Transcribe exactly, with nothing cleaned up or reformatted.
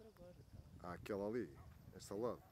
outra agora. Tá? Há aquela ali, esta lado.